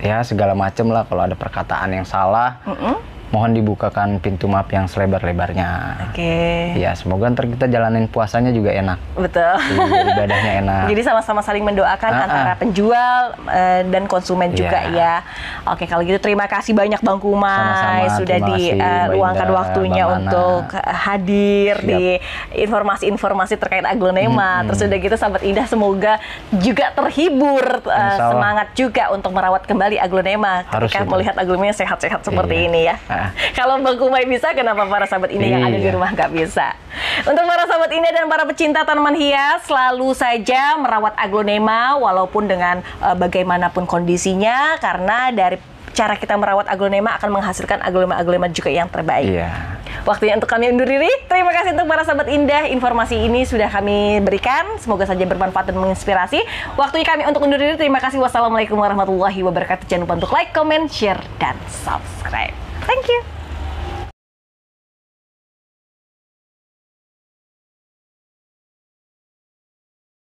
ya segala macam lah kalau ada perkataan yang salah mm -mm. mohon dibukakan pintu maaf yang selebar-lebarnya. Oke. Okay. Ya semoga ntar kita jalanin puasanya juga enak. Betul. Jadi, ibadahnya enak. Jadi sama-sama saling mendoakan uh -uh. antara penjual uh, dan konsumen yeah. juga ya. Oke kalau gitu terima kasih banyak Bang Khumai sudah diluangkan uh, waktunya Bang untuk Ana. hadir Siap. di informasi-informasi terkait aglaonema. Hmm. Terus udah gitu sahabat Indah semoga juga terhibur uh, semangat juga untuk merawat kembali aglaonema ketika Harus melihat aglaonema sehat-sehat seperti iya. ini ya. Kalau Bang Khumai bisa, kenapa para sahabat ini yang ada di rumah nggak bisa? Untuk para sahabat ini dan para pecinta tanaman hias, selalu saja merawat aglaonema walaupun dengan uh, bagaimanapun kondisinya, karena dari cara kita merawat aglaonema akan menghasilkan aglaonema-aglaonema juga yang terbaik. Yeah. Waktunya untuk kami undur diri. Terima kasih untuk para sahabat Indah. Informasi ini sudah kami berikan. Semoga saja bermanfaat dan menginspirasi. Waktunya kami untuk undur diri. Terima kasih. Wassalamualaikum warahmatullahi wabarakatuh. Jangan lupa untuk like, comment, share, dan subscribe. Thank you.